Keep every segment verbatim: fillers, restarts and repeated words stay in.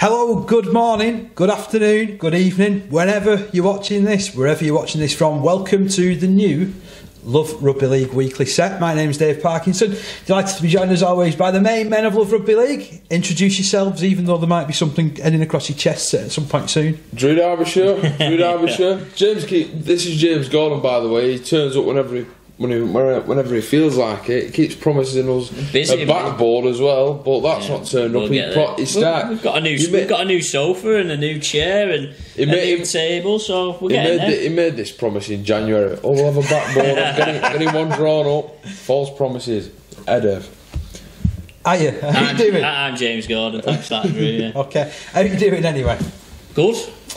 Hello, good morning, good afternoon, good evening, whenever you're watching this, wherever you're watching this from, welcome to the new Love Rugby League weekly set. My name's Dave Parkinson. Delighted to be joined as always by the main men of Love Rugby League. Introduce yourselves, even though there might be something heading across your chest at some point soon. Drew Darbyshire, Drew Darbyshire. James, keep, this is James Gordon, by the way. He turns up whenever he... When he, whenever he feels like it, he keeps promising us busy, a backboard as well, but that's yeah, not turned we'll up. He pro he start, we've got a new, we've made, got a new sofa and a new chair and a made, new table, so we're getting there. The, he made this promise in January. Oh, we'll have a backboard. I'm getting, getting one drawn up. False promises. Edev. How you? How I'm, you doing? I'm James Gordon. Thanks for that, Drew. Yeah. Okay. How are you doing anyway? Good.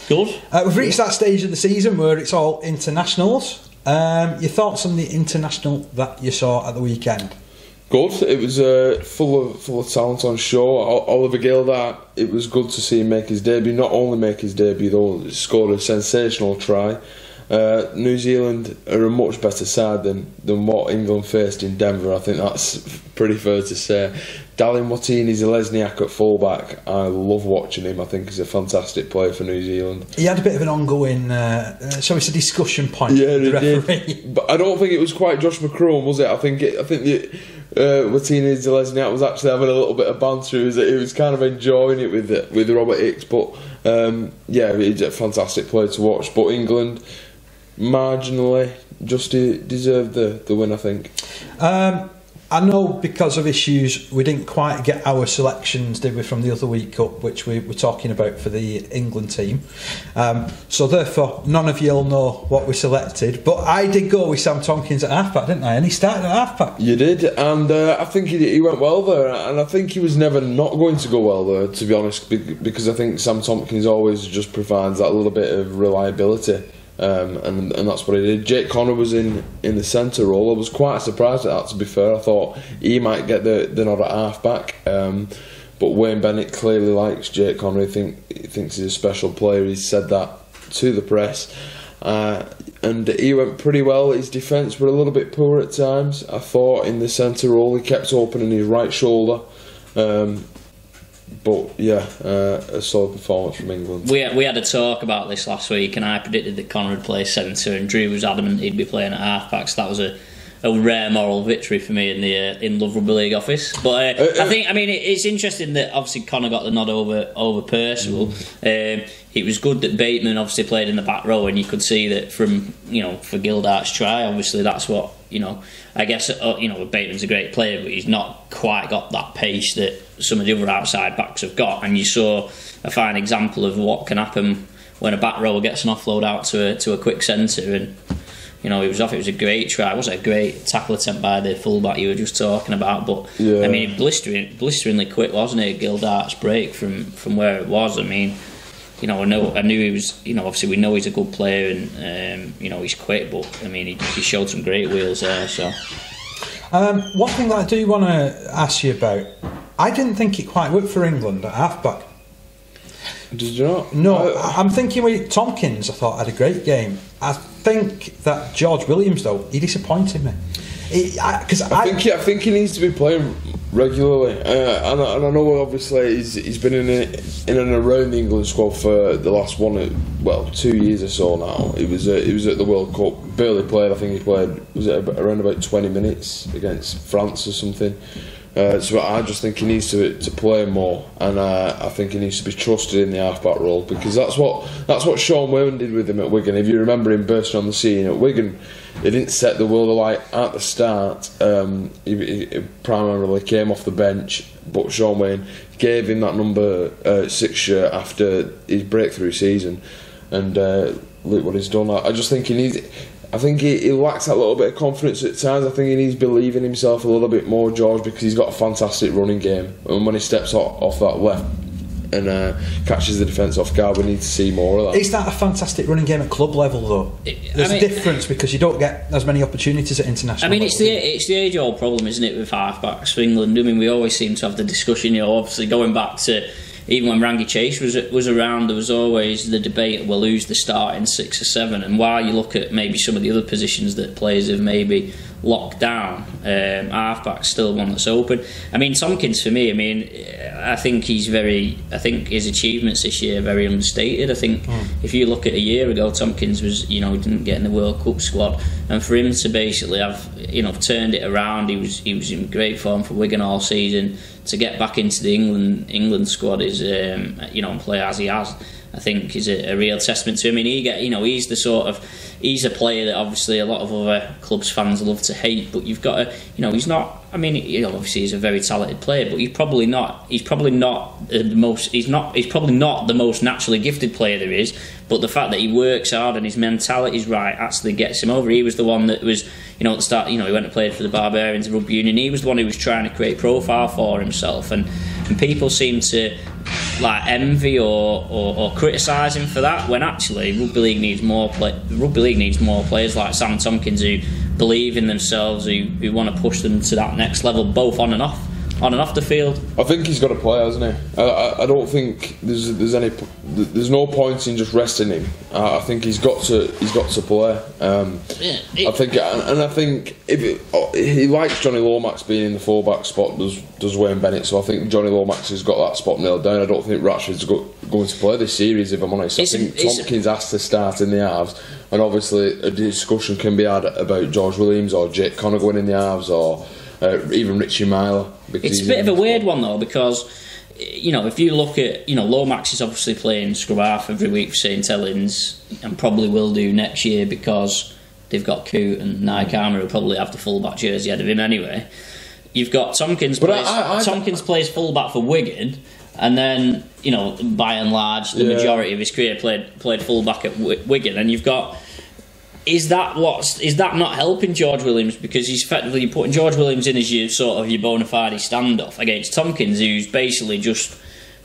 Good. Uh, we've reached that stage of the season where it's all internationals. Um, your thoughts on the international that you saw at the weekend? Good. It was uh, full of full of talent on show. Oliver Gildart, it was good to see him make his debut. Not only make his debut though, he scored a sensational try. Uh, New Zealand are a much better side than than what England faced in Denver. I think that's pretty fair to say. Dallin Watene-Zelezniak at fullback. I love watching him. I think he's a fantastic player for New Zealand. He had a bit of an ongoing, uh, uh, so it's a discussion point. Yeah, with the referee. Did. But I don't think it was quite Josh McCrone, was it? I think it, I think the, uh, Watene-Zelezniak was actually having a little bit of banter. He was, he was kind of enjoying it with the, with Robert Hicks. But um, yeah, he's a fantastic player to watch. But England, marginally, just deserved the the win, I think. Um, I know because of issues we didn't quite get our selections, did we, from the other Week Cup, which we were talking about for the England team. Um, so therefore, none of you'll know what we selected. But I did go with Sam Tomkins at halfback, didn't I? And he started at halfback. You did, and uh, I think he, he went well there. And I think he was never not going to go well there, to be honest, because I think Sam Tomkins always just provides that little bit of reliability. Um, and, and that's what he did. Jake Connor was in, in the centre role. I was quite surprised at that, to be fair. I thought he might get the, the nod at half-back. Um, but Wayne Bennett clearly likes Jake Connor. He, think, he thinks he's a special player. He's said that to the press. Uh, and he went pretty well. His defence were a little bit poor at times. I thought in the centre role he kept opening his right shoulder. Um, But yeah, uh, a solid performance from England. We had, we had a talk about this last week, and I predicted that Connor would play centre, and Drew was adamant he'd be playing at halfback. So that was a, a rare moral victory for me in the uh, in Love Rugby League office. But uh, uh, I think I mean it, it's interesting that obviously Connor got the nod over over Percival. Mm. Um, it was good that Bateman obviously played in the back row, and you could see that from you know for Gildart's try. Obviously, that's what you know. I guess uh, you know Bateman's a great player, but he's not quite got that pace that some of the other outside backs have got, and you saw a fine example of what can happen when a back row gets an offload out to a, to a quick centre, and you know he was off. It was a great try. It was a great tackle attempt by the fullback you were just talking about, but yeah. I mean blistering, blisteringly quick, wasn't it? Gildart's break from from where it was. I mean, you know, I know I knew he was. You know, obviously we know he's a good player, and um, you know he's quick, but I mean he, he showed some great wheels there. So um, one thing that I do want to ask you about. I didn't think it quite worked for England at halfback. Did you not? No, uh, I'm thinking we, Tomkins, I thought, had a great game. I think that George Williams, though, he disappointed me. He, I, cause I, I, think he, I think he needs to be playing regularly. Uh, and, I, and I know, obviously, he's, he's been in, a, in and around the England squad for the last one, well, two years or so now. He was, uh, he was at the World Cup, barely played. I think he played was it around about twenty minutes against France or something. Uh, so I just think he needs to to play more, and uh, I think he needs to be trusted in the halfback role, because that's what that's what Shaun Wane did with him at Wigan. If you remember him bursting on the scene at Wigan, he didn't set the world alight at the start. Um, he, he primarily came off the bench, but Shaun Wane gave him that number uh, six shirt after his breakthrough season, and uh, look what he's done. I, I just think he needs. I think he, he lacks that little bit of confidence at times. I think he needs to believe in himself a little bit more, George, because he's got a fantastic running game. And when he steps off, off that left and uh, catches the defence off guard, we need to see more of that. Is that a fantastic running game at club level, though? It, There's I mean, a difference because you don't get as many opportunities at international level. I mean, it's the, it's the age-old problem, isn't it, with half-backs for England? I mean, we always seem to have the discussion, you know, obviously going back to... Even when Rangi Chase was was around, there was always the debate, well, who's the starting six or seven? And while you look at maybe some of the other positions that players have maybe locked down um, halfback, still one that's open. I mean, Tomkins for me, I mean, I think he's very, I think his achievements this year are very understated. I think mm. if you look at a year ago, Tomkins was, you know, he didn't get in the World Cup squad, and for him to basically have, you know, turned it around, he was he was in great form for Wigan all season. To get back into the England England squad is, um, you know, and play as he has, I think is a, a real testament to him. I mean, he get, you know, he's the sort of, he's a player that obviously a lot of other clubs fans love to hate, but you've got to, you know, he's not, I mean, you know, obviously he's a very talented player, but he's probably not, he's probably not the most, he's not, he's probably not the most naturally gifted player there is, but the fact that he works hard and his mentality's right actually gets him over. He was the one that was, you know, at the start, you know, he went and played for the Barbarians of Rugby Union, he was the one who was trying to create profile for himself, and, and people seem to, like, envy or, or, or criticise him for that, when actually rugby league needs more play, rugby league needs more players like Sam Tomkins who believe in themselves, who, who want to push them to that next level, both on and off on and off the field. I think he's got to play, hasn't he? I, I, I don't think there's there's any there's no point in just resting him. I, I think he's got to he's got to play. Um, yeah, it, I think and, and I think if it, he likes Jonny Lomax being in the fullback spot, does does Wayne Bennett. So I think Jonny Lomax has got that spot nailed down. I don't think Ratchford's go, going to play this series, if I'm honest. I think Tomkins has to start in the halves, and obviously a discussion can be had about George Williams or Jake Connor going in the halves, or Uh, even Richie Myler. It's a bit of a weird one though, because, you know, if you look at, you know, Lomax is obviously playing scrum half every week for Saint Helens, and probably will do next year because they've got Coote and Nikorima, who probably have the fullback jersey ahead of him anyway. You've got Tomkins, but plays, I, I, I, Tomkins I, I, plays fullback for Wigan, and then, you know, by and large, the yeah. majority of his career played played fullback at w Wigan, and you've got. Is that what's is that not helping George Williams, because he's effectively putting George Williams in as your sort of your bona fide standoff against Tomkins, who's basically just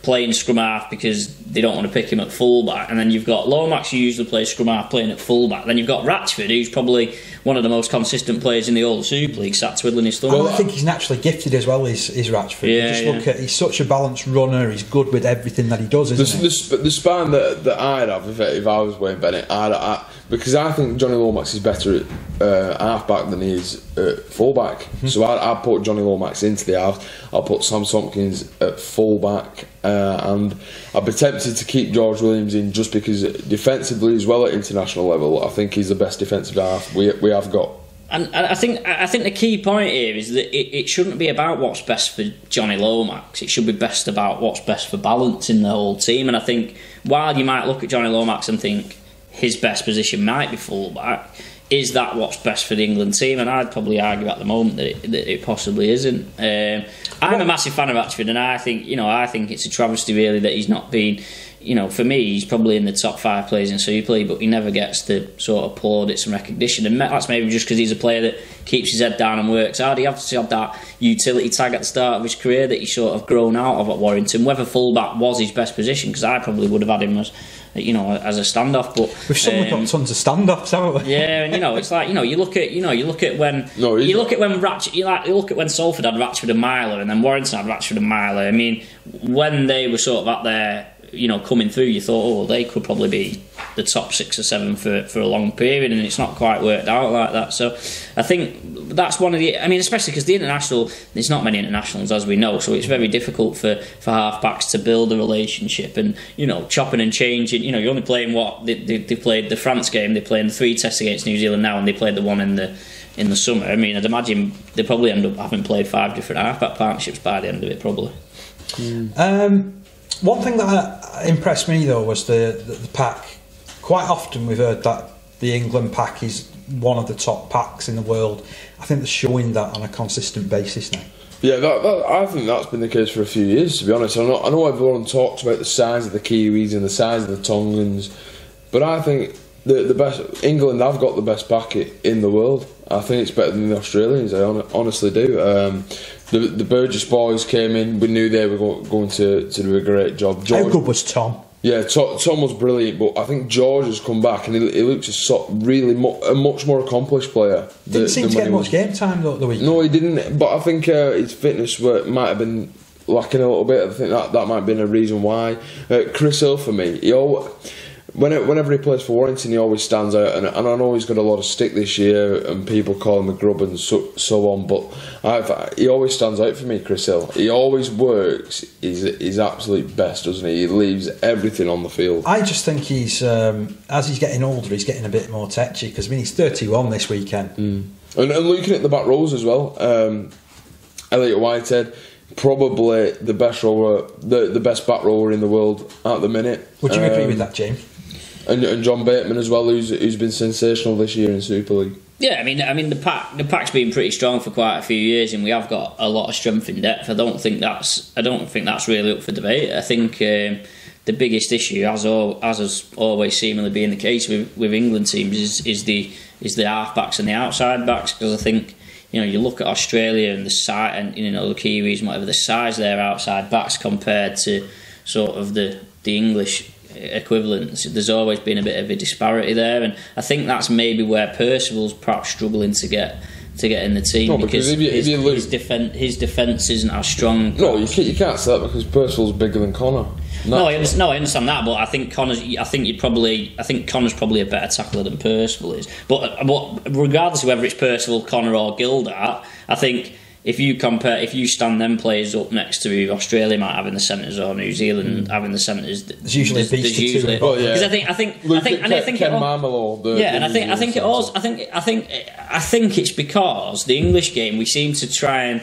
playing scrum half because they don't want to pick him at fullback, and then you've got Lomax, who usually plays scrum half, playing at fullback. Then you've got Ratchford, who's probably one of the most consistent players in the old Super League, sat twiddling his thumb. Well, I think he's naturally gifted as well, is, is Ratchford. Yeah, you just yeah. look at, he's such a balanced runner, he's good with everything that he does, isn't the, he? The, the span that, that I'd have if, if I was Wayne Bennett, I'd, I, because I think Jonny Lomax is better at uh, half-back than he is at full-back. Mm-hmm. So I'd, I'd put Jonny Lomax into the half, I'd put Sam Tomkins at full-back, Uh, and I'd be tempted to keep George Williams in, just because defensively as well at international level, I think he's the best defensive half we, we have got. And I think I think the key point here is that it, it shouldn't be about what's best for Jonny Lomax. It should be best about what's best for balance in the whole team. And I think while you might look at Jonny Lomax and think his best position might be fullback, is that what's best for the England team? And I'd probably argue at the moment that it, that it possibly isn't. Um, I'm well, a massive fan of Ratchford, and I think, you know, I think it's a travesty really that he's not been, you know, for me, he's probably in the top five players in Super League, but he never gets the sort of plaudits and recognition. And that's maybe just because he's a player that keeps his head down and works hard. He obviously had that utility tag at the start of his career that he sort of grown out of at Warrington. Whether fullback was his best position, because I probably would have had him as, you know, as a standoff, but we've suddenly um, got tons of standoffs, haven't we? Yeah, and you know, it's like, you know, you look at, you know, you look at when no, you look at when Ratch, you like you look at when Salford had Ratchford and Myler, and then Warrington had Ratchford and Myler. I mean, when they were sort of at their, you know, coming through, you thought, oh, well, they could probably be the top six or seven for for a long period, and it's not quite worked out like that. So I think that's one of the, I mean, especially because the international, there's not many internationals as we know, so it's very difficult for for halfbacks to build a relationship, and, you know, chopping and changing, you know, you're only playing what they, they, they played the France game, they're playing the three tests against New Zealand now, and they played the one in the in the summer. I mean, I'd imagine they probably end up having played five different halfback partnerships by the end of it, probably. Mm. Um. One thing that impressed me though was the, the, the pack. Quite often we've heard that the England pack is one of the top packs in the world. I think they're showing that on a consistent basis now. Yeah, that, that, I think that's been the case for a few years, to be honest. I know, I know everyone talks about the size of the Kiwis and the size of the Tongans, but I think the, the best England have got the best pack in the world. I think it's better than the Australians, I hon honestly do. Um, The, the Burgess boys came in, we knew they were go going to, to do a great job. George, how good was Tom? Yeah, to Tom was brilliant, but I think George has come back and he, he looks a so really mu a much more accomplished player. Didn't the, seem the to get much game time though, the week. No, he didn't, but I think uh, his fitness work might have been lacking a little bit. I think that, that might have been a reason why. Uh, Chris Hill, for me, he always... whenever he plays for Warrington, he always stands out, and, and I know he's got a lot of stick this year, and people call him a grub and so, so on. But I've, he always stands out for me, Chris Hill. He always works his his absolute best, doesn't he? He leaves everything on the field. I just think he's um, as he's getting older, he's getting a bit more touchy, because I mean he's thirty-one this weekend. Mm. And, and looking at the back rows as well, um, Elliot Whitehead. Probably the best rower, the, the best back rower in the world at the minute. Would you um, agree with that, James? And, and John Bateman as well, who's who's been sensational this year in Super League. Yeah, I mean, I mean the pack the pack's been pretty strong for quite a few years, and we have got a lot of strength in depth. I don't think that's I don't think that's really up for debate. I think um, the biggest issue, as all, as has always seemingly been the case with with England teams, is is the is the half backs and the outside backs, because I think. You know, you look at Australia and the size, and you know the Kiwis and whatever, the size their outside backs compared to sort of the the English equivalents. There's always been a bit of a disparity there, and I think that's maybe where Percival's perhaps struggling to get to get in the team no, because, because if you, his, if you lose, his, defen his defence isn't as strong. No, you can't, you can't say that because Percival's bigger than Connor. Not no, I understand, no, I understand that, but I think Connor's. I think you probably. I think Connor's probably a better tackler than Percival is. But, but regardless of whether it's Percival, Connor, or Gildart, I think if you compare, if you stand them players up next to who Australia might have in the centres or New Zealand mm. having the centres, there's usually there's, there's usually. Because oh, yeah. I think I think Luke I think and I think Ken it all, the, yeah, the and I think I think it also I think I think I think it's because the English game, we seem to try and.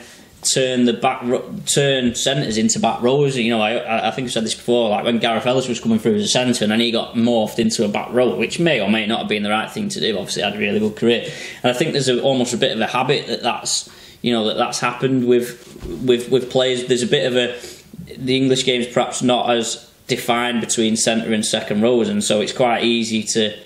Turn the back turn centres into back rows. You know, I I think I've said this before. Like when Gareth Ellis was coming through as a centre, and then he got morphed into a back row, which may or may not have been the right thing to do. Obviously, he had a really good career, and I think there's a, almost a bit of a habit that that's you know that that's happened with with with players. There's a bit of a the English game's perhaps not as defined between centre and second rows, and so it's quite easy to.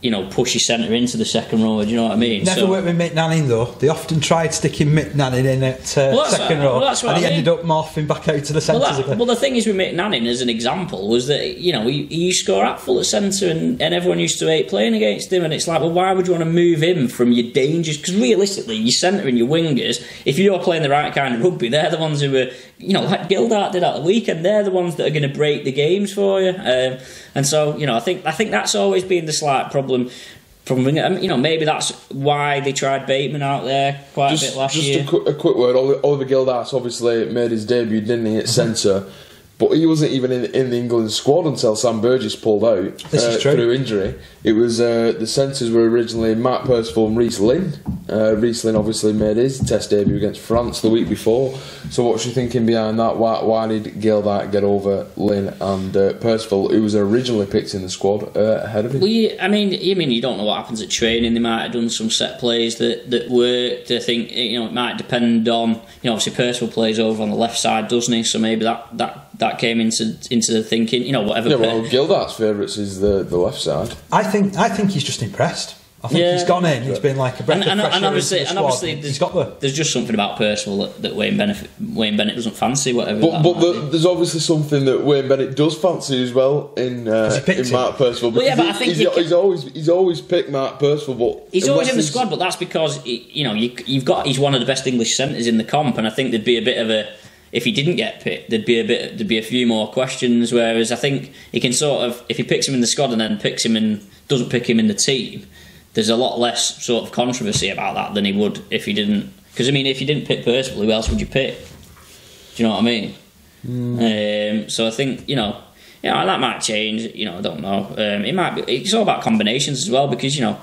You know, push your centre into the second row. Do you know what I mean? Never so, worked with Mick Nanning though. They often tried sticking Mick Nanning in at uh, well, second row, well, and I he mean. ended up morphing back out to the centres well, again. Well, the thing is with Mick Nanning, as an example, was that you know he, he used to score at full at centre, and, and everyone used to hate playing against him. And it's like, well, why would you want to move him from your dangers? Because realistically, your centre and your wingers, if you're playing the right kind of rugby, they're the ones who are, you know, like Gildart did at the weekend. They're the ones that are going to break the games for you. Um, and so, you know, I think I think that's always been the slight problem. Problem, problem. You know, maybe that's why they tried Bateman out there quite just, a bit last just year. Just a, qu a quick word. Oliver Gildart obviously made his debut, didn't he, at centre, but he wasn't even in, in the England squad until Sam Burgess pulled out this uh, is true. through injury. It was uh, the centres were originally Mark Percival and Rhys Lynn. Uh, Rhys Lynn obviously made his Test debut against France the week before. So what's your thinking behind that? Why, why did Gildart get over Lynn and uh, Percival, who was originally picked in the squad uh, ahead of him? Well, you, I mean, you mean you don't know what happens at training. They might have done some set plays that that worked. I think you know it might depend on you know obviously Percival plays over on the left side, doesn't he? So maybe that that. That came into into the thinking, you know, whatever. Yeah, well, Gildart's favourites is the the left side. I think I think he's just impressed. I think yeah. he's gone in. He's been like a breath and, and, of fresh and obviously, and obviously he's got the. There's just something about Percival that, that Wayne Bennett Wayne Bennett doesn't fancy. Whatever. But, but the, there's obviously something that Wayne Bennett does fancy as well in uh, in Mark Percival. Well, yeah, but he, I think he's, he, he's always he's always picked Mark Percival, but he's always in the squad. But that's because he, you know you, you've got he's one of the best English centres in the comp, and I think there'd be a bit of a. If he didn't get picked, there'd be a bit, there'd be a few more questions. Whereas I think he can sort of, if he picks him in the squad and then picks him and doesn't pick him in the team, there's a lot less sort of controversy about that than he would if he didn't. Because I mean, if you didn't pick Percival, who else would you pick? Do you know what I mean? Mm. Um, so I think you know, you know, that might change. You know, I don't know. Um, it might be. It's all about combinations as well, because you know,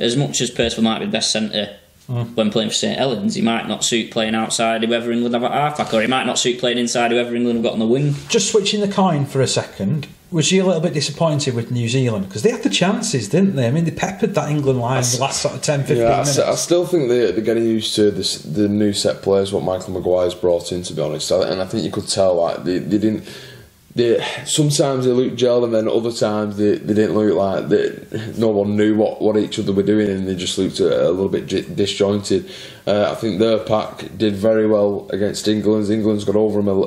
as much as Percival might be the best centre. Mm. When playing for St Helens, he might not suit playing outside whoever England have at halfback, or he might not suit playing inside whoever England have got on the wing. Just switching the coin for a second, was you a little bit disappointed with New Zealand? Because they had the chances, didn't they? I mean, they peppered that England line the last sort of ten, fifteen yeah, minutes. I, I still think they're, they're getting used to this, the new set players, what Michael Maguire's brought in, to be honest. And I think you could tell like they, they didn't. They, sometimes they looked gelled, and then other times they, they didn't look like they, no one knew what, what each other were doing, and they just looked a, a little bit disjointed. Uh, I think their pack did very well against England. England's got over them a,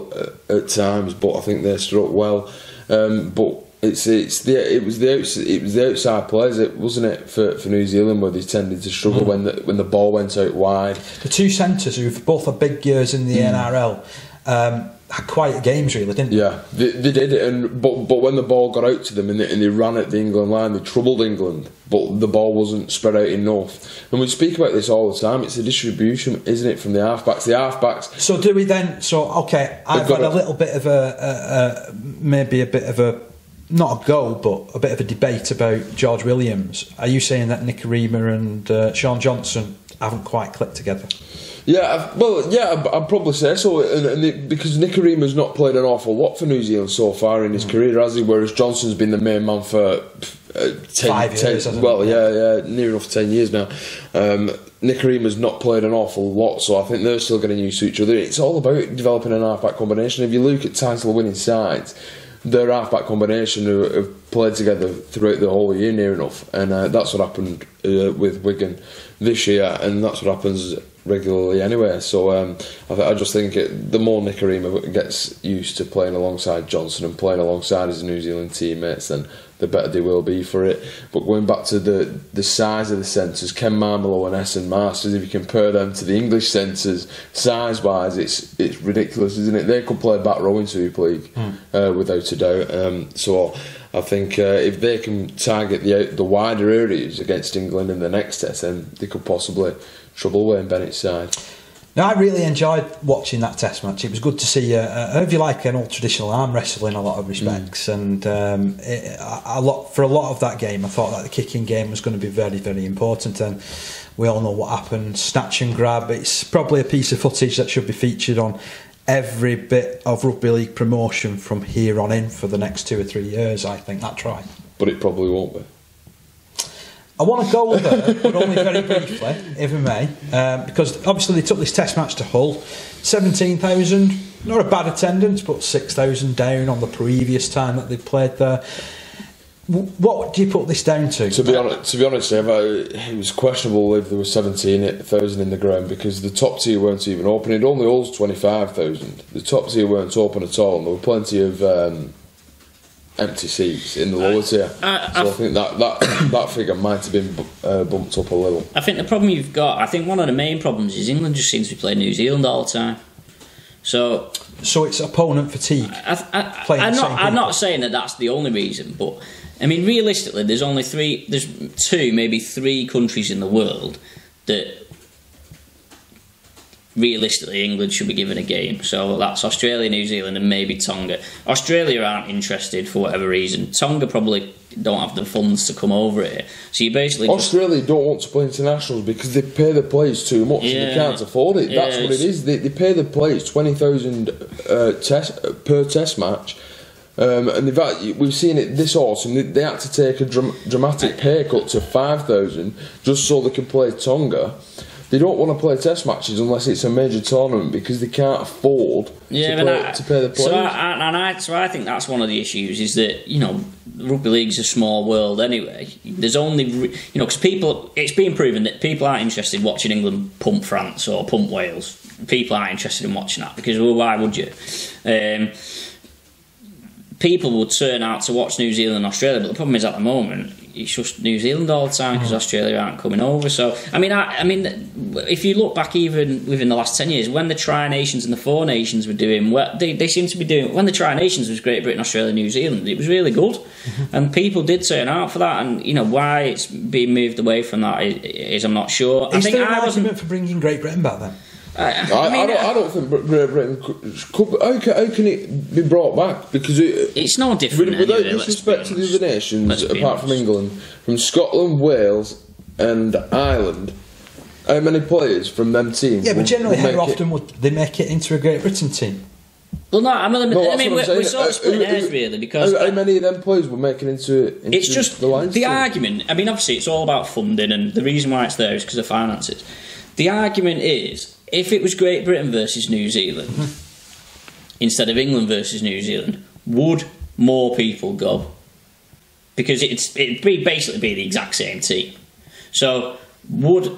a, at times, but I think they stood up well. Um, but it's it's the it was the it was the outside players, it wasn't it for for New Zealand, where they tended to struggle mm. when the, when the ball went out wide. The two centres who've both had big years in the mm. N R L. Um, quiet games, really, didn't they? Yeah, they, they did. And but but when the ball got out to them and they, and they ran at the England line, they troubled England. But the ball wasn't spread out enough. And we speak about this all the time. It's the distribution, isn't it, from the halfbacks? The halfbacks. So do we then? So okay, I've got had a little bit of a, a, a maybe a bit of a not a goal, but a bit of a debate about George Williams. Are you saying that Nikorima and uh, Shaun Johnson haven't quite clicked together? Yeah, well, yeah, I'd probably say so, and, and it, because Nikorima's not played an awful lot for New Zealand so far in his mm. career, has he? Whereas Johnson's been the main man for uh, ten, five years. Ten, well, yeah, yeah, near enough ten years now. Um, Nikorima's not played an awful lot, so I think they're still going to use each other. It's all about developing an halfback combination. If you look at title-winning sides, their halfback combination have played together throughout the whole year, near enough, and uh, that's what happened uh, with Wigan this year, and that's what happens regularly anyway. So um, I, th I just think it, the more Nikorima gets used to playing alongside Johnson and playing alongside his New Zealand teammates, then the better they will be for it. But going back to the the size of the centres, Ken Marmalow and Essen Masters, if you compare them to the English centres, size wise, it's it's ridiculous, isn't it? They could play back row in Super League mm. uh, without a doubt. Um, so I think uh, if they can target the the wider areas against England in the next test, then they could possibly trouble Wayne Bennett's side. Now, I really enjoyed watching that test match. It was good to see, uh, if you like, an old traditional arm wrestle in a lot of respects. Mm. And um, it, a lot for a lot of that game, I thought that the kicking game was going to be very, very important. And we all know what happened. Snatch and grab. It's probably a piece of footage that should be featured on every bit of rugby league promotion from here on in for the next two or three years, I think. That's right. But it probably won't be. I want to go there, but only very briefly, if we may, um, because obviously they took this test match to Hull. seventeen thousand, not a bad attendance, but six thousand down on the previous time that they played there. What do you put this down to? To be honest, to be honest, Dave, I, it was questionable if there were seventeen thousand in the ground, because the top tier weren't even open. It only holds twenty-five thousand. The top tier weren't open at all, and there were plenty of Um, empty seats in the lower tier. I, I, so I, I think that, that, that figure might have been uh, bumped up a little. I think the problem you've got, I think one of the main problems is England just seems to be playing New Zealand all the time. So so it's opponent fatigue. I, I, I, I'm, not, I'm not saying that that's the only reason, but I mean realistically there's only three, there's two, maybe three countries in the world that realistically England should be given a game. So that's Australia, New Zealand and maybe Tonga. Australia aren't interested for whatever reason. Tonga probably don't have the funds to come over here. So you basically Australia don't want to play internationals because they pay the players too much yeah, and they can't afford it. That's yeah, what it is. They, they pay the players twenty thousand uh, test, per test match. Um, and they've, we've seen it this autumn. They, they had to take a dram, dramatic pay cut to five thousand just so they could play Tonga. They don't want to play test matches unless it's a major tournament because they can't afford yeah, to, play, I, to pay the players. So I, and I, so I think that's one of the issues is that, you know, rugby league's a small world anyway. There's only, you know, because people, it's been proven that people aren't interested in watching England pump France or pump Wales. People aren't interested in watching that because, well, why would you? Um, people would turn out to watch New Zealand and Australia, but the problem is at the moment it's just New Zealand all the time because Australia aren't coming over. So I mean, I, I mean, if you look back even within the last ten years, when the Tri Nations and the Four Nations were doing well, they, they seem to be doing. When the Tri Nations was Great Britain, Australia, New Zealand, it was really good, and people did turn out for that. And you know why it's being moved away from that is, is I'm not sure. Is I think there an I argument for bringing Great Britain back then? I, I, mean, I, don't, I don't think Great Britain could. How can, how can it be brought back? Because it, it's no different. Without disrespect to the other nations, apart from England, from Scotland, Wales, and Ireland, how many players from them teams? Yeah, but generally, how often would they make it into a Great Britain team? Well, no, I mean, no, I mean we're, we're sort of splitting hairs, really, because How, how many of them players were making it into, into it's just the lines? The team? argument, I mean, obviously, it's all about funding, and the reason why it's there is because of finances. The argument is, if it was Great Britain versus New Zealand instead of England versus New Zealand, would more people go? Because it's it'd be basically be the exact same team. So would you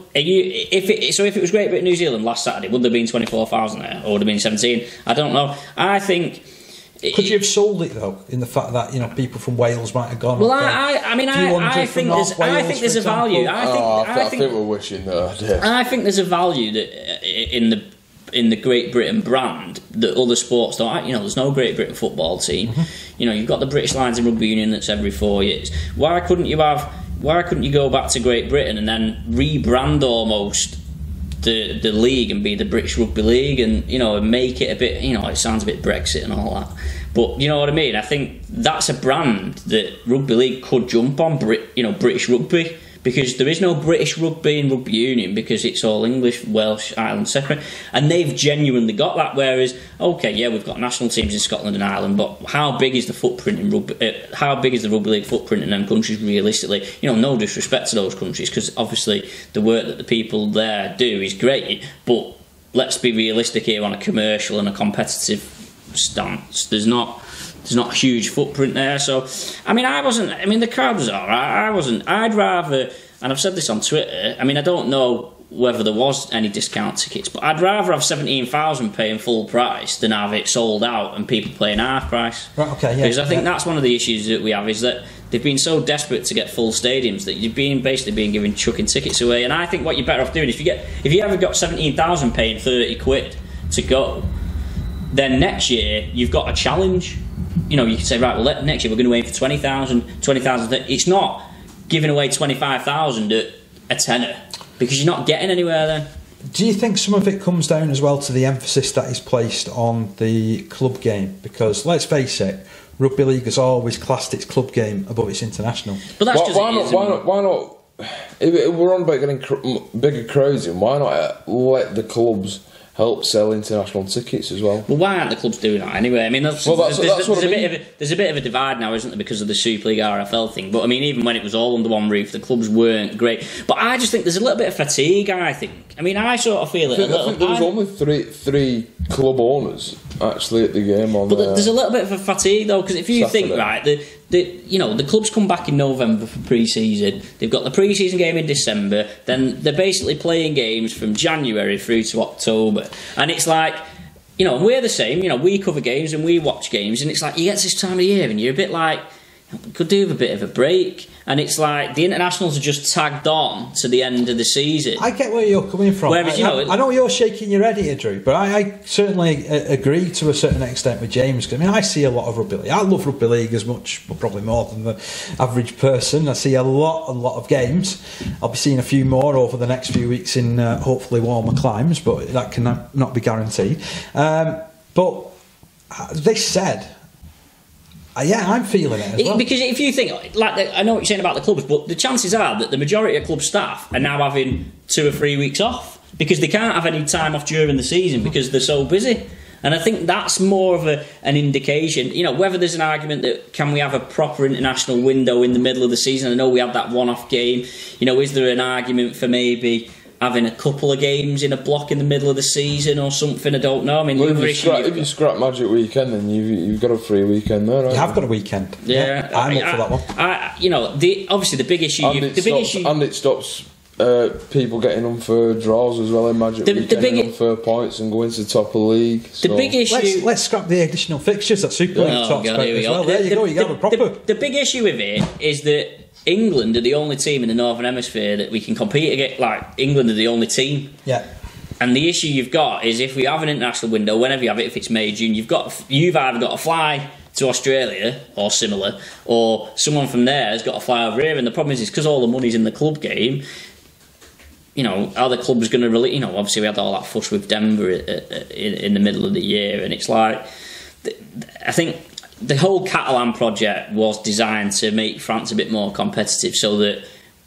if it so if it was Great Britain New Zealand last Saturday, would there have been twenty four thousand there, or would there have been seventeen? I don't know. I think. Could you have sold it though, in the fact that you know people from Wales might have gone? Well, I, I, I mean, I, I think there's, Wales, I think there's a value. I think, oh, I, I, think, I think we're wishing that. Yeah. I think there's a value that in the in the Great Britain brand that other sports don't. You know, there's no Great Britain football team. Mm-hmm. You know, you've got the British Lions and Rugby Union that's every four years. Why couldn't you have? Why couldn't you go back to Great Britain and then rebrand almost the the league and be the British Rugby League, and you know, and make it a bit. You know, it sounds a bit Brexit and all that, but you know what I mean. I think that's a brand that rugby league could jump on. Brit, you know, British rugby. Because there is no British rugby in Rugby Union, because it's all English, Welsh, Ireland separate. And they've genuinely got that, whereas, okay, yeah, we've got national teams in Scotland and Ireland, but how big is the footprint in rugby, uh, how big is the rugby league footprint in them countries realistically? You know, no disrespect to those countries, because obviously the work that the people there do is great, but let's be realistic here on a commercial and a competitive stance. There's not... There's not a huge footprint there, so I mean, I wasn't. I mean, the crowd was all right. I wasn't. I'd rather, and I've said this on Twitter. I mean, I don't know whether there was any discount tickets, but I'd rather have seventeen thousand paying full price than have it sold out and people paying half price. Right. Okay. Yeah. Because I think yeah. that's one of the issues that we have, is that they've been so desperate to get full stadiums that you've been basically been giving chucking tickets away. And I think what you're better off doing, if you get if you ever got seventeen thousand paying thirty quid to go, then next year you've got a challenge. You know, you can say, right, well, next year we're going to aim for twenty thousand, twenty thousand. It's not giving away twenty-five thousand at a tenner, because you're not getting anywhere then. Do you think some of it comes down as well to the emphasis that is placed on the club game? Because, let's face it, rugby league has always classed its club game above its international. But that's why, just... Why not, why not, why not... If we're on about getting bigger crowds in, why not let the clubs... help sell international tickets as well. Well, why aren't the clubs doing that anyway? I mean, there's a bit of a divide now, isn't there, because of the Super League R F L thing. But I mean, even when it was all under one roof, the clubs weren't great. But I just think there's a little bit of fatigue, I think. I mean, I sort of feel it I think, a little. I think there was I, only three three club owners actually at the game on But the, there's a little bit of a fatigue though, because if you Saturday. think, right, the, the you know, the clubs come back in November for pre-season. They've got the pre-season game in December. Then they're basically playing games from January through to October, and it's like, you know, we're the same. You know, we cover games and we watch games, and it's like you get to this time of year and you're a bit like, we could do with a bit of a break. And it's like the internationals are just tagged on to the end of the season. I get where you're coming from. Whereas, you I, know, it, I know you're shaking your head here, Drew, but I, I certainly agree to a certain extent with James. Because I mean, I see a lot of rugby league. I love rugby league as much, well, probably more than the average person. I see a lot, a lot of games. I'll be seeing a few more over the next few weeks in uh, hopefully warmer climes, but that can not be guaranteed. Um, but this said... Uh, yeah, I'm feeling it as it, well. Because if you think, like, I know what you're saying about the clubs, but the chances are that the majority of club staff are now having two or three weeks off because they can't have any time off during the season because they're so busy. And I think that's more of a, an indication, you know, whether there's an argument that can we have a proper international window in the middle of the season? I know we have that one-off game. You know, is there an argument for maybe having a couple of games in a block in the middle of the season or something? I don't know. I mean, well, if, you scrap, if you scrap Magic Weekend, then you've, you've got a free weekend there. You have got a weekend. Yeah, yeah. I'm I, up for that one. I, you know, the, obviously the big issue. And you, it the stops, big issue, and it stops uh, people getting unfair draws as well in Magic the, Weekend, the big, unfair points, and going to the top of the league. So. The big issue. Let's, let's scrap the additional fixtures that Super League oh, talks God, about we as well. There the, you the, go. You the, have a proper. The, the big issue with it is that England are the only team in the Northern Hemisphere that we can compete against. Like, England are the only team. Yeah. And the issue you've got is, if we have an international window, whenever you have it, if it's May, June, you've got you've either got to fly to Australia or similar, or someone from there has got to fly over here. And the problem is, because all the money's in the club game, you know, are the clubs going to really? You know, obviously we had all that fuss with Denver in the middle of the year, and it's like, I think the whole Catalan project was designed to make France a bit more competitive, so that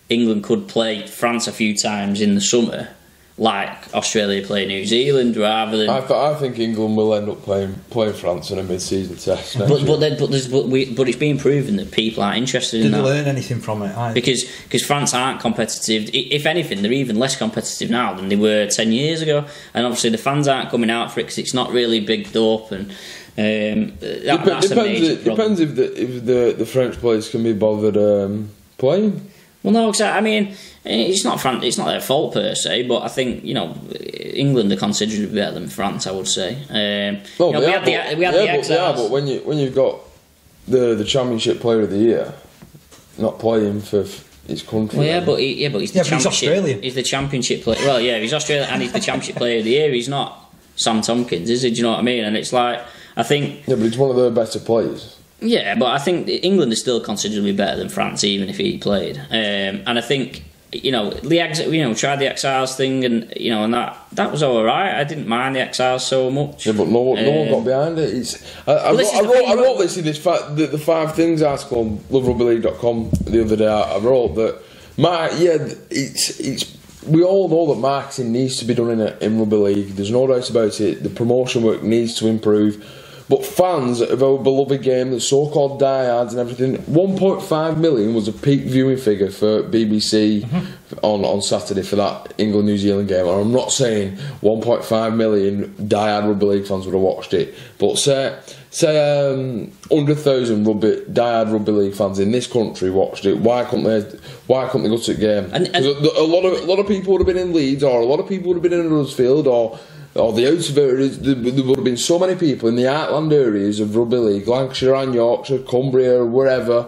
England could play France a few times in the summer, like Australia play New Zealand, rather than. I, th I think England will end up playing playing France in a mid-season test. Next but but, then, but, there's, but, we, but it's been proven that people aren't interested Didn't in that. Didn't learn anything from it, either. Because because France aren't competitive. If anything, they're even less competitive now than they were ten years ago. And obviously the fans aren't coming out for it because it's not really bigged up and. Um, that, Dep that's depends, it, depends if the if the, the French players can be bothered um, playing. Well, no, exactly. I mean, it's not Fran it's not their fault per se, but I think, you know, England are considerably better than France, I would say. Um, no, you know, we, are, had but, the, we had yeah, the exiles. Yeah, but when you when you've got the the Championship Player of the Year not playing for his country, well, yeah, then. but he, yeah, but he's the yeah, championship. He's, he's the Championship Player. Well, yeah, he's Australian and he's the Championship Player of the Year. He's not. Sam Tomkins, is he? Do you know what I mean? And it's like, I think... Yeah, but he's one of the better players. Yeah, but I think England is still considerably better than France, even if he played. Um, and I think, you know, the you know, tried the exiles thing, and you know, and that that was all right. I didn't mind the exiles so much. Yeah, but no, no one got behind it. It's, I, I, well, wrote, I, wrote, I wrote this in this fact the, the five things article on love rugby league dot com the other day. I, I wrote that Mark, yeah, it's it's. We all know that marketing needs to be done in a, in rugby league. There's no doubt about it. The promotion work needs to improve. But fans of our beloved game, the so-called diehards and everything, one point five million was a peak viewing figure for B B C mm-hmm. on, on Saturday for that England-New Zealand game. And I'm not saying one point five million diehard rugby league fans would have watched it, but say, say um, one hundred thousand rugby, diehard rugby league fans in this country watched it. Why couldn't they, why couldn't they go to the game? And, and a, a, lot of, a lot of people would have been in Leeds, or a lot of people would have been in Huddersfield, or... Or the out of areas, there would have been so many people in the outland areas of rugby league, Lancashire and Yorkshire, Cumbria, wherever.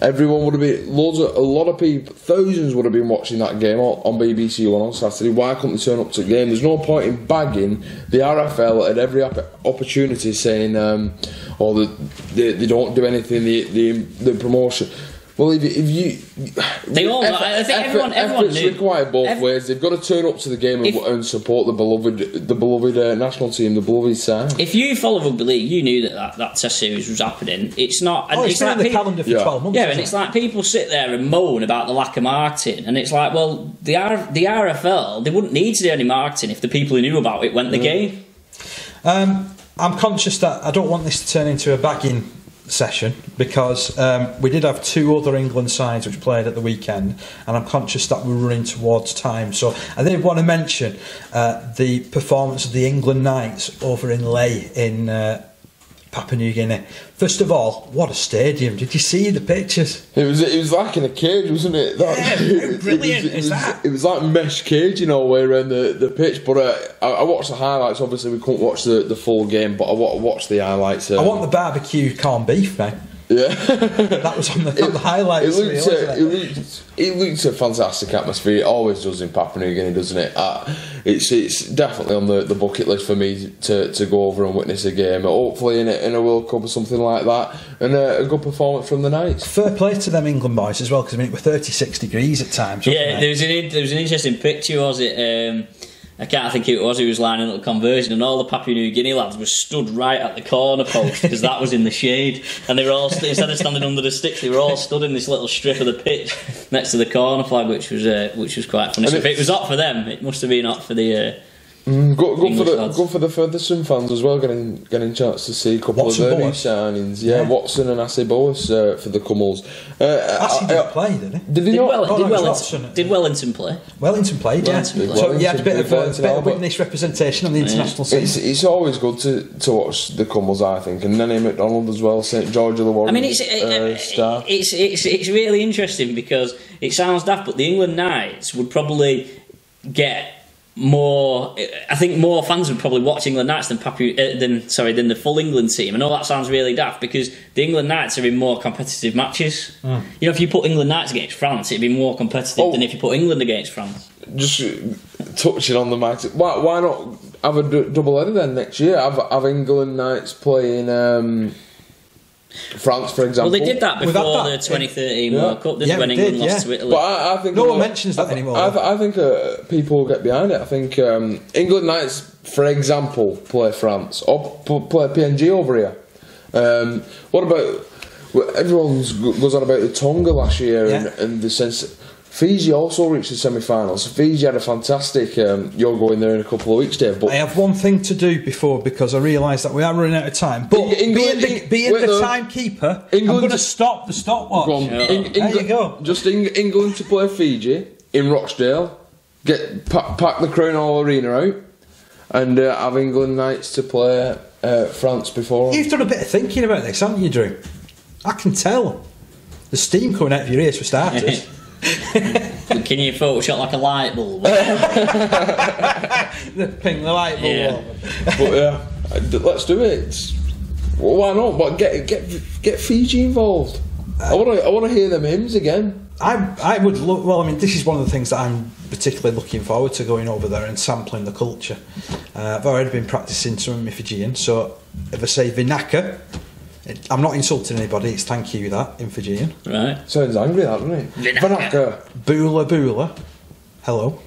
Everyone would have been, loads of, a lot of people, thousands would have been watching that game on B B C One on Saturday. Why couldn't they turn up to the game? There's no point in bagging the R F L at every opportunity, saying, um, or oh, they, they don't do anything, the the, the promotion. Well, if you, if you they all, effort, I think everyone, effort, everyone efforts knew. Required both Every, ways. They've got to turn up to the game if, and, and support the beloved, the beloved uh, national team, the beloved side. If you follow rugby league, you knew that, that that Test series was happening. It's not. And oh, it's, it's not like in the people, calendar for yeah. twelve months. Yeah, and it? it's like people sit there and moan about the lack of marketing, and it's like, well, the R, the R F L, they wouldn't need to do any marketing if the people who knew about it went yeah. the game. Um, I'm conscious that I don't want this to turn into a bagging session, because um, we did have two other England sides which played at the weekend, and I'm conscious that we're running towards time, so I did want to mention uh, the performance of the England Knights over in Ley in uh, Papua New Guinea. First of all, what a stadium. Did you see the pictures? It was it was like in a cage, wasn't it? That, yeah, how brilliant it was, it was, is that? It was like mesh cage, you know, where around the, the pitch, but uh, I, I watched the highlights. Obviously we couldn't watch the, the full game, but I watched the highlights. Um, I want the barbecue corned beef, man. Yeah. That was on the, on it, the highlights. It looked, real, a, it? It, looked, it looked a fantastic atmosphere. It always does in Papua New Guinea, doesn't it? Uh, it's it's definitely on the, the bucket list for me to, to go over and witness a game, hopefully in a, in a World Cup or something like that, and a, a good performance from the Knights. Fair play to them England boys as well, because I mean, it was thirty-six degrees at times. Yeah, there was, an, there was an interesting picture, was it? Um, I can't think who it was who was lining up the conversion, and all the Papua New Guinea lads were stood right at the corner post because that was in the shade, and they were all, instead of standing under the sticks, they were all stood in this little strip of the pitch next to the corner flag, which was uh, which was quite funny. So if it was hot for them, it must have been hot for the. Uh, Mm, go, go, for the, go for the Featherstone fans as well, getting getting a chance to see a couple Watson of their new signings. Yeah, yeah, Watson and Assie Boas uh, for the Cummels. Uh, Assie didn't uh, play, did he? Did, he did, well, oh, did, no, Wellington, did Wellington play? Wellington played, yeah. Wellington played. So Wellington, you had a bit of, uh, bit of witness representation on the international yeah. scene. It's, it's always good to, to watch the Cummels, I think, and Nenny McDonald as well, St George of the Warriors. I mean, it's, uh, star. It's, it's, it's really interesting because it sounds daft, but the England Knights would probably get... More, I think more fans would probably watch England Knights than Papua, uh, than sorry, than the full England team. I know that sounds really daft because the England Knights are in more competitive matches. Mm. You know, if you put England Knights against France, it'd be more competitive oh, than if you put England against France. Just touching on the match, why, why not have a d double header then next year? Have, have England Knights playing. Um France, for example. Well, they did that before that, the twenty thirteen yeah. World Cup, didn't yeah, when England did, lost yeah. to Italy. But I, I think no one mentions that I, anymore. I, I, I think uh, people will get behind it. I think um, England Knights, for example, play France or play P N G over here. Um, what about everyone goes on about the Tonga last year yeah. and, and the sense. Fiji also reached the semi-finals. Fiji had a fantastic. Um, you're going there in a couple of weeks, Dave. But I have one thing to do before because I realise that we are running out of time. But England, being the, being the no. timekeeper, England, I'm going to stop the stopwatch. On, yeah. in, there England, you go. Just in, England to play Fiji in Rochdale. Get pack, pack the Crown Hall Arena out, and uh, have England Knights to play uh, France before. You've done a bit of thinking about this, haven't you, Drew? I can tell. The steam coming out of your ears for starters. Can you Photoshop like a light bulb? the ping the light bulb. Yeah. But yeah, uh, let's do it. Well, why not? But get get get Fiji involved. Uh, I want to I want to hear them hymns again. I I would look. Well, I mean, this is one of the things that I'm particularly looking forward to going over there and sampling the culture. Uh, I've already been practicing some Fijian, so if I say vinaka, it, I'm not insulting anybody, it's thank you that in Fijian. Right. Sounds angry that, doesn't it? Vinaka. Bula bula. Hello.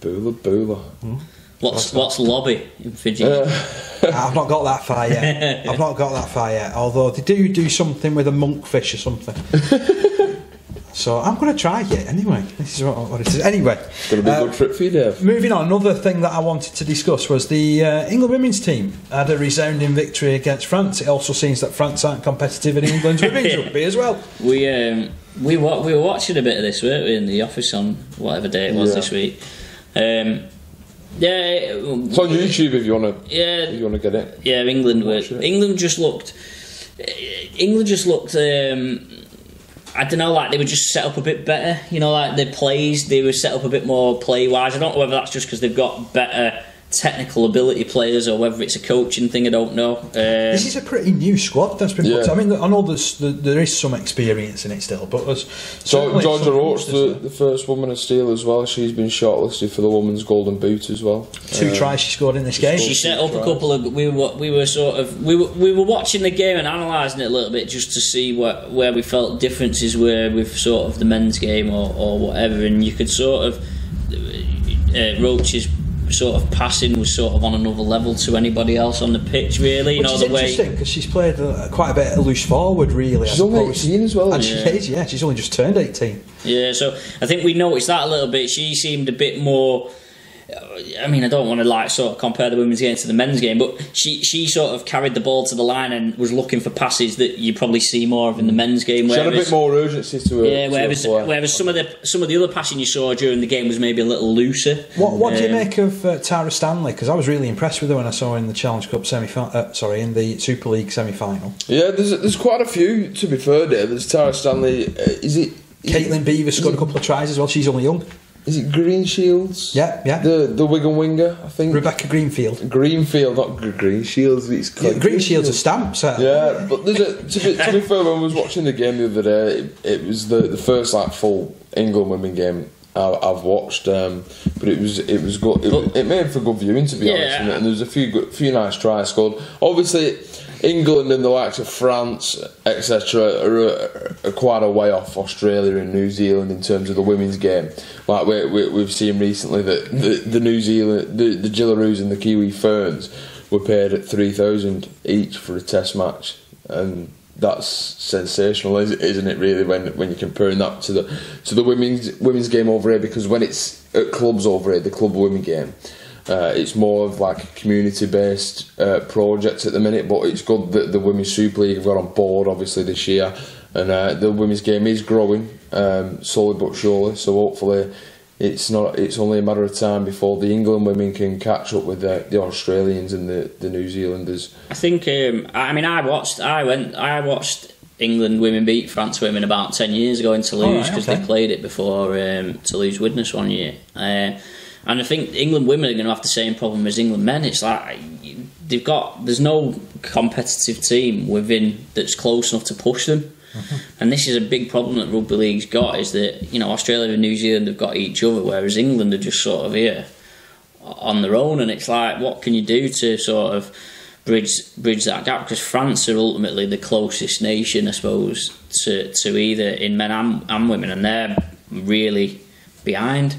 Bula bula. Hmm. What's, what's lobby in Fiji? Uh, I've not got that far yet. I've not got that far yet. Although they do do something with a monkfish or something. So I'm going to try it anyway. This is what, what it is. Anyway. It's going to be a good trip for you, Dave. Moving on, another thing that I wanted to discuss was the uh, England women's team had a resounding victory against France. It also seems that France aren't competitive in England's women's rugby as well. We, um, we, wa we were watching a bit of this, weren't we, in the office on whatever day it was yeah. this week. Um... Yeah, it's on YouTube if you wanna. Yeah, if you wanna get it. Yeah, England were, England just looked. England just looked. Um, I don't know, like they were just set up a bit better. You know, like their plays, they were set up a bit more play wise. I don't know whether that's just because they've got better technical ability players or whether it's a coaching thing. I don't know. Um, this is a pretty new squad that's been. Yeah. Put to. I mean, I know there's, there is some experience in it still, but there's so Georgia Oates, the, the first woman of steel as well. She's been shortlisted for the women's golden boot as well. Two uh, tries she scored in this game. She set up tries. a couple of. We were we were sort of we were, we were watching the game and analysing it a little bit just to see what where we felt differences were with sort of the men's game or or whatever. And you could sort of uh, Roach's sort of passing was sort of on another level to anybody else on the pitch, really. Which you know, is the interesting because she's played uh, quite a bit of loose forward, really. She's only eighteen as well, and yeah. she is, yeah. She's only just turned eighteen. Yeah, so I think we noticed that a little bit. She seemed a bit more. I mean, I don't want to like sort of compare the women's game to the men's game, but she she sort of carried the ball to the line and was looking for passes that you probably see more of in the men's game. She had a bit more urgency to her. Yeah, whereas, whereas some of the some of the other passing you saw during the game was maybe a little looser. What What um, do you make of uh, Tara Stanley? Because I was really impressed with her when I saw her in the Challenge Cup semi. Uh, sorry, in the Super League semi final. Yeah, there's there's quite a few to be fair. There, there's Tara Stanley. Uh, is it? Caitlin Beaver scored a couple of tries as well. She's only young. Is it Green Shields? Yeah, yeah. The the Wigan winger, I think. Rebecca Greenfield. Greenfield, not G Green Shields. It's yeah, Green, Green Shields are stamps. Uh, yeah, but there's a, to, be, to be fair, when I was watching the game the other day, it, it was the the first like full England women game I, I've watched. Um, but it was it was good. It, it made for good viewing, to be yeah. honest. And, and there was a few good, few nice tries scored. Obviously, England and the likes of France, et cetera, are, are quite a way off Australia and New Zealand in terms of the women's game. Like we, we, we've seen recently that the, the New Zealand, the, the Gillaroos and the Kiwi Ferns were paid at three thousand each for a Test match, and that's sensational, isn't it? Really, when when you're comparing that to the to the women's women's game over here, because when it's at clubs over here, the club women game. Uh, it's more of like a community-based uh, project at the minute, but it's good that the Women's Super League have got on board, obviously, this year. And uh, the women's game is growing, um, slowly but surely, so hopefully it's not. It's only a matter of time before the England women can catch up with the, the Australians and the, the New Zealanders. I think, um, I mean, I watched, I went, I watched England women beat France women about ten years ago in Toulouse, because oh, okay. they played it before um, Toulouse Widnes one year. Uh, And I think England women are going to have the same problem as England men. It's like they've got there's no competitive team within that's close enough to push them, mm-hmm. and this is a big problem that rugby league's got. Is that you know Australia and New Zealand have got each other, whereas England are just sort of here on their own. And it's like, what can you do to sort of bridge bridge that gap? Because France are ultimately the closest nation, I suppose, to to either in men and, and women, and they're really behind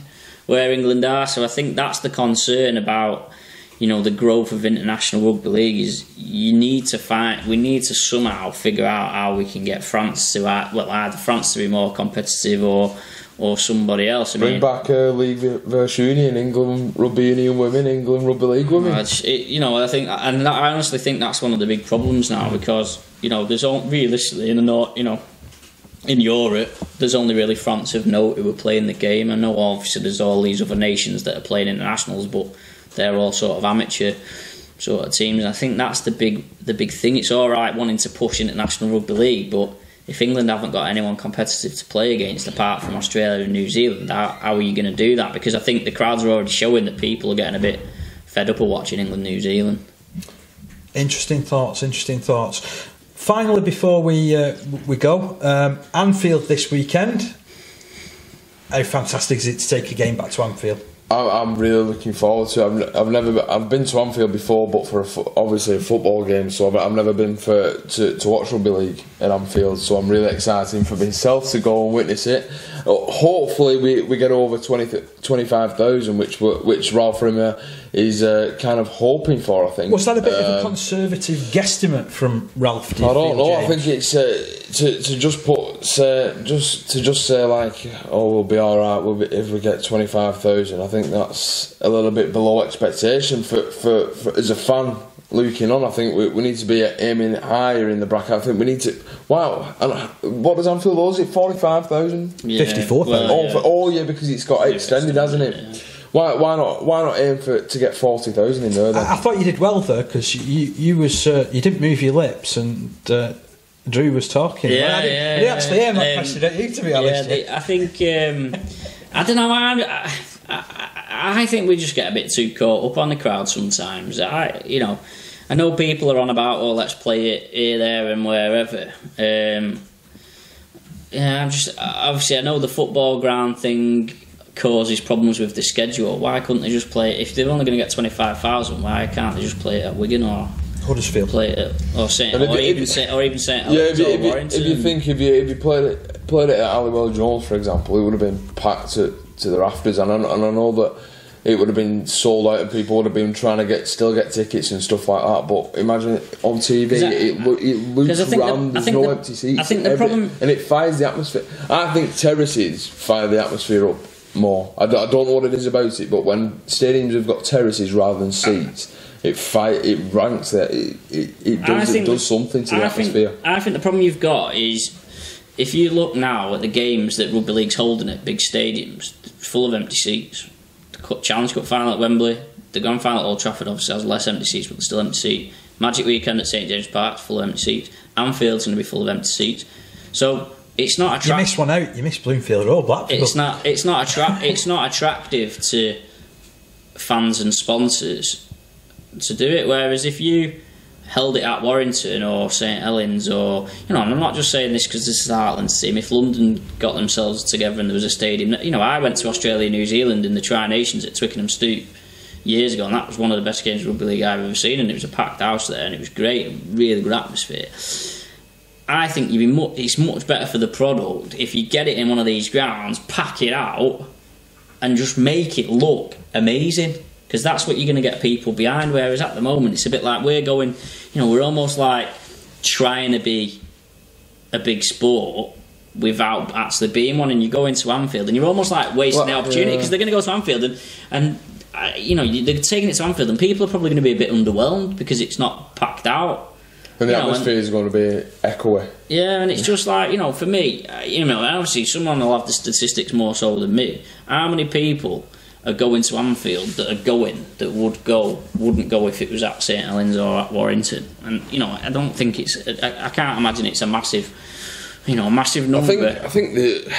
where England are, so I think that's the concern about, you know, the growth of international rugby league. Is you need to find, we need to somehow figure out how we can get France to, well, either France to be more competitive or or somebody else. I Bring mean, back uh, League versus Union, England Rugby Union women, England Rugby League women. It, you know, I think, and I honestly think that's one of the big problems now because you know there's all realistically in the north, you know. In Europe, there's only really France of note who are playing the game. I know obviously there's all these other nations that are playing internationals, but they're all sort of amateur sort of teams. And I think that's the big the big thing. It's all right wanting to push international rugby league, but if England haven't got anyone competitive to play against apart from Australia and New Zealand, how, how are you going to do that? Because I think the crowds are already showing that people are getting a bit fed up of watching England, New Zealand. Interesting thoughts. Interesting thoughts. Finally, before we uh, we go, um, Anfield this weekend. how fantastic is it to take a game back to Anfield? I'm really looking forward to it. I've never been, I've been to Anfield before, but for a, obviously a football game, so I've, I've never been for to, to watch rugby league at Anfield, so I'm really excited for myself to go and witness it. Hopefully we, we get over twenty-five thousand, which which Ralph Rimmer is uh, kind of hoping for, I think. Was that a bit um, of a conservative guesstimate from Ralph? Do I don't know. James? I think it's uh, to to just put say, just to just say like, oh, we'll be all right. We'll be, if we get twenty-five thousand, I think that's a little bit below expectation for for, for as a fan. Looking on, I think we, we need to be aiming higher in the bracket. I think we need to. Wow, and what does Anfield hold? Is it forty-five thousand? Yeah. Fifty-four thousand. Well, yeah. For all year because it's got it's extended, hasn't it? Yeah. Why, why not? Why not aim for to get forty thousand in there? Then? I, I thought you did well though, because you you was uh, you didn't move your lips and. Uh, Drew was talking. Yeah, I yeah. He actually aimed that question at you, to be honest. Yeah, they, I think. Um, I don't know. I'm. I, I, I think we just get a bit too caught up on the crowd sometimes. I, you know, I know people are on about, oh, let's play it here, there, and wherever. Um, yeah, I'm just obviously I know the football ground thing causes problems with the schedule. Why couldn't they just play it if they're only going to get twenty-five thousand? Why can't they just play it at Wigan or Huddersfield? Play it at, or Saint, or, you, even Saint, or even Saint. Yeah, if you, if, you, if you think if you if you played it played it at Halliwell Jones, for example, it would have been packed at. To the rafters, and I, and I know that it would have been sold out, and people would have been trying to get still get tickets and stuff like that. But imagine it on T V, that, it, it, it looks round. The, there's no the, empty seats. I think the every, problem, and it fires the atmosphere. I think terraces fire the atmosphere up more. I don't, I don't know what it is about it, but when stadiums have got terraces rather than seats, it fire, it ranks there. It it, it does it does something to the I atmosphere. Think, I think the problem you've got is. If you look now at the games that rugby league's holding at big stadiums, full of empty seats. The Challenge Cup final at Wembley, the Grand Final at Old Trafford obviously has less empty seats, but there's still empty seats. Magic Weekend at Saint James Park, full of empty seats. Anfield's going to be full of empty seats. So it's not attractive. You missed one out. You missed Bloomfield Road, Blackpool. It's not. It's not attract. It's not attractive to fans and sponsors to do it. Whereas if you held it at Warrington or St Helens, or you know, and I'm not just saying this because this is the Heartland team. If London got themselves together and there was a stadium, you know, I went to Australia, New Zealand in the Tri Nations at Twickenham Stoop years ago, and that was one of the best games of rugby league I've ever seen, and it was a packed house there, and it was great, a really good atmosphere. I think you'd be much, it's much better for the product if you get it in one of these grounds, pack it out, and just make it look amazing. Because that's what you're going to get people behind. Whereas at the moment, it's a bit like we're going, you know, we're almost like trying to be a big sport without actually being one. And you go into Anfield and you're almost like wasting well, the opportunity because yeah. They're going to go to Anfield and, and uh, you know, they're taking it to Anfield and people are probably going to be a bit underwhelmed because it's not packed out. And the you atmosphere know, and, is going to be echoey. Yeah, and it's just like, you know, for me, you know, obviously someone will have the statistics more so than me. How many people are going to Anfield that are going that would go wouldn't go if it was at Saint Helens or at Warrington? And you know, I don't think it's. I, I can't imagine it's a massive, you know, massive number. I think. I think the.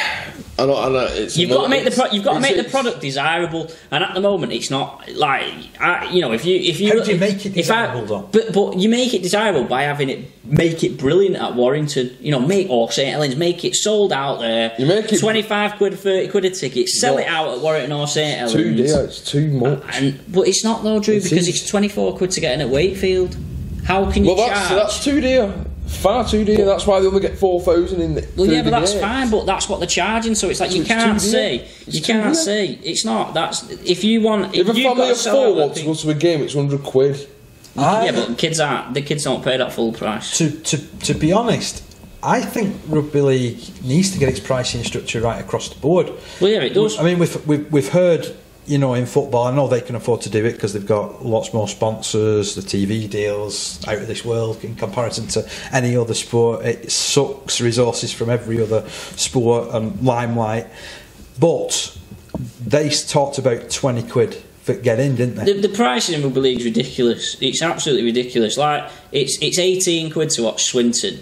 I don't, I don't, it's you've got to make the pro you've got to make the product desirable, and at the moment it's not like I, you know if you if you how do you make it desirable? I, but but you make it desirable by having it make it brilliant at Warrington, you know, make or Saint Helens, make it sold out there. You make it twenty-five quid, thirty quid a ticket, sell it out at Warrington or Saint Helens. Two deals, it's too much. And but it's not though, Drew, it because is. It's twenty-four quid to get in at Wakefield. How can you well, charge? Well, that's that's too dear. Far too dear. That's why they only get four thousand in the. Well, yeah, but that's fine. But that's what they're charging. So it's like you can't say, you can't say it's not. That's if you want. If a family of four wants to go to a game, it's hundred quid. Yeah, but kids aren't. The kids don't pay that full price. To to to be honest, I think rugby league needs to get its pricing structure right across the board. Well, yeah, it does. I mean, we've we've, we've heard. You know, in football, I know they can afford to do it because they've got lots more sponsors, the T V deals, out of this world in comparison to any other sport. It sucks resources from every other sport and limelight. But they talked about twenty quid for get in, didn't they? The, the pricing in rugby league is ridiculous. It's absolutely ridiculous. Like, it's, it's eighteen quid to watch Swinton.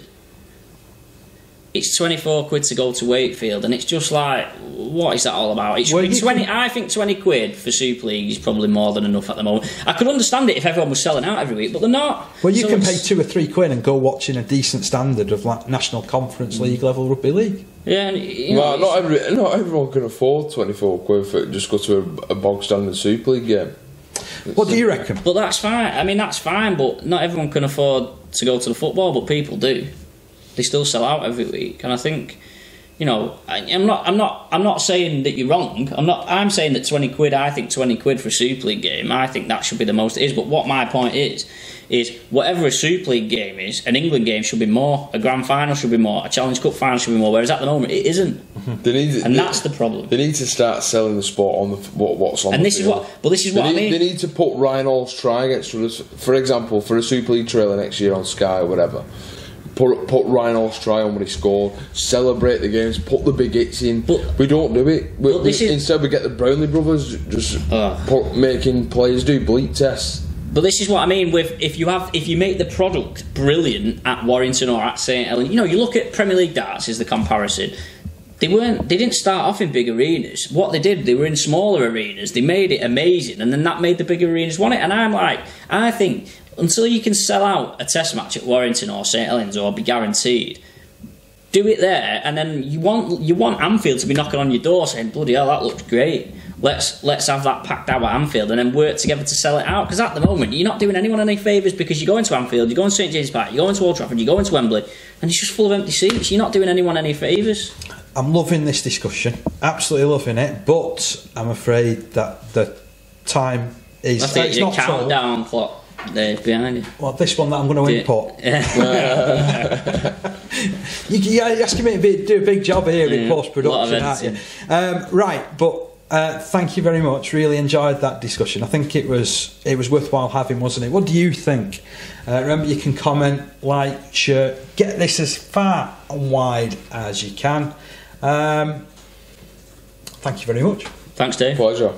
it's twenty-four quid to go to Wakefield, and it's just like, what is that all about? It's, it's twenty. I think twenty quid for Super League is probably more than enough at the moment. I could understand it if everyone was selling out every week, but they're not. Well, you so can pay two or three quid and go watching a decent standard of like National Conference League level rugby league. Yeah, and, you know, well, not every, not everyone can afford twenty-four quid for just go to a, a bog standard Super League game. It's what do you reckon? But that's fine. I mean, that's fine, but not everyone can afford to go to the football, but people do. They still sell out every week, and I think, you know, I, I'm not, I'm not, I'm not saying that you're wrong. I'm not. I'm saying that twenty quid. I think twenty quid for a Super League game. I think that should be the most it is. But what my point is, is whatever a Super League game is, an England game should be more. A Grand Final should be more. A Challenge Cup final should be more. Whereas at the moment, it isn't. They need to, and they, that's the problem. They need to start selling the sport on the, what, what's on. And the this field. is what. But this is they what need, I mean. They need to put Ryan Hall's try against, for example, for a Super League trailer next year on Sky or whatever. Put, put Ryan Hall's try on when he scored. Celebrate the games. Put the big hits in. But we don't do it. We, we, instead, we get the Brownlee brothers just uh, put, making players do bleep tests. But this is what I mean. With if you have, if you make the product brilliant at Warrington or at Saint Helens, you know, you look at Premier League darts as the comparison. They weren't. They didn't start off in big arenas. What they did, they were in smaller arenas. They made it amazing, and then that made the big arenas want it. And I'm like, I think, until you can sell out a test match at Warrington or Saint Helens or be guaranteed, do it there, and then you want you want Anfield to be knocking on your door saying, bloody hell, that looks great. Let's let's have that packed out at Anfield and then work together to sell it out. Because at the moment, you're not doing anyone any favours, because you go into Anfield, you go into St James's Park, you go into Old Trafford, you go into Wembley, and it's just full of empty seats. You're not doing anyone any favours. I'm loving this discussion, absolutely loving it, but I'm afraid that the time is... I think it's not countdown clock. There's behind you. Well, this one that I'm going to input. you, you're asking me to be, do a big job here yeah, in post-production, aren't you? Um, right, but uh, thank you very much. Really enjoyed that discussion. I think it was it was worthwhile having, wasn't it? What do you think? Uh, remember, you can comment, like, share, get this as far and wide as you can. Um, thank you very much. Thanks, Dave. Pleasure.